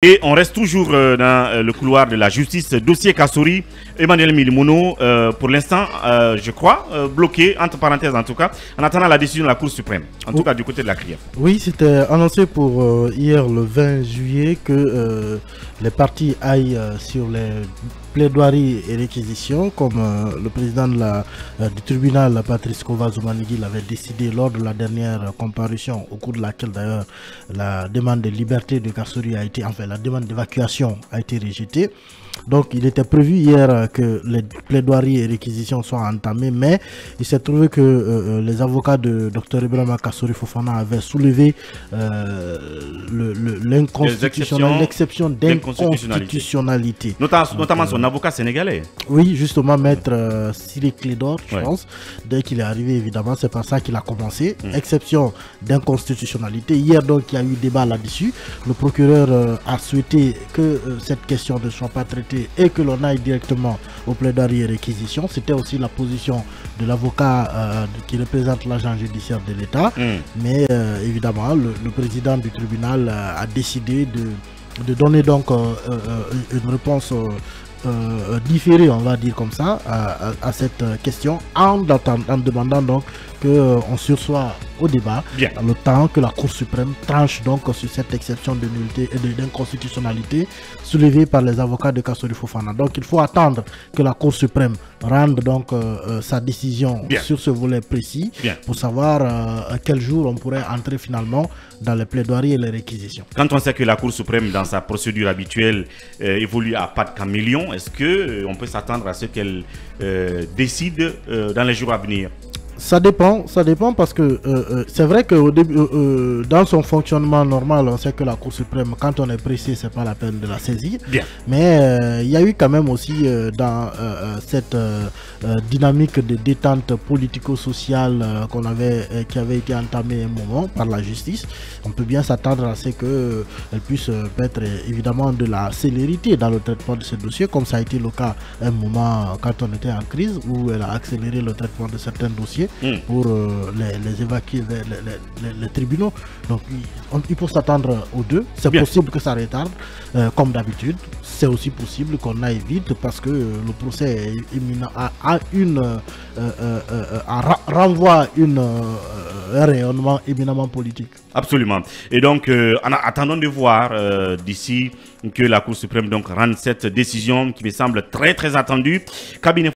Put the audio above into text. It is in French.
Et on reste toujours dans le couloir de la justice. Dossier Kassory, Emmanuel Milimono, pour l'instant, je crois, bloqué, entre parenthèses en tout cas, en attendant la décision de la Cour suprême, en tout cas du côté de la CRIEF. Oui, c'était annoncé pour hier le 20 juillet que les partis aillent sur les plaidoiries et réquisitions, comme le président de du tribunal, Patrice Kova Zumanigui, l'avait décidé lors de la dernière comparution, au cours de laquelle d'ailleurs la demande de liberté de Kassory a été, enfin, la demande d'évacuation a été rejetée. Donc il était prévu hier que les plaidoiries et réquisitions soient entamées, mais il s'est trouvé que les avocats de Dr Ibrahim Kassory Fofana avaient soulevé l'exception d'inconstitutionnalité. Notamment son avocat sénégalais. Oui, justement, maître Cyril Clédor, je pense. Dès qu'il est arrivé, évidemment, c'est par ça qu'il a commencé. Exception d'inconstitutionnalité. Hier, donc, il y a eu débat là-dessus. Le procureur a souhaité que cette question ne soit pas traitée et que l'on aille directement au plaidoirie et réquisition. C'était aussi la position de l'avocat qui représente l'agent judiciaire de l'État. Mais évidemment, le président du tribunal a décidé de donner donc une réponse différée, on va dire comme ça, à cette question, en demandant donc qu'on sursoit au débat, le temps que la Cour suprême tranche donc sur cette exception de nullité et d'inconstitutionnalité soulevée par les avocats de Kassory Fofana. Donc il faut attendre que la Cour suprême rende donc sa décision sur ce volet précis pour savoir quel jour on pourrait entrer finalement dans les plaidoiries et les réquisitions. Quand on sait que la Cour suprême, dans sa procédure habituelle, évolue à pas de caméléon, est-ce qu'on peut s'attendre à ce qu'elle décide dans les jours à venir? Ça dépend parce que c'est vrai que au début, dans son fonctionnement normal, on sait que la Cour suprême, quand on est pressé, c'est pas la peine de la saisir. Mais il y a eu quand même aussi dans cette dynamique de détente politico-sociale qui avait été entamée un moment par la justice, on peut bien s'attendre à ce qu'elle puisse mettre évidemment de la célérité dans le traitement de ce dossier, comme ça a été le cas un moment quand on était en crise, où elle a accéléré le traitement de certains dossiers pour les évacuer vers les tribunaux. Donc il faut s'attendre aux deux. C'est possible que ça retarde comme d'habitude. C'est aussi possible qu'on aille vite parce que le procès est imminent, renvoie un rayonnement éminemment politique. Absolument. Et donc attendons de voir d'ici que la Cour suprême donc rende cette décision qui me semble très attendue. Cabinet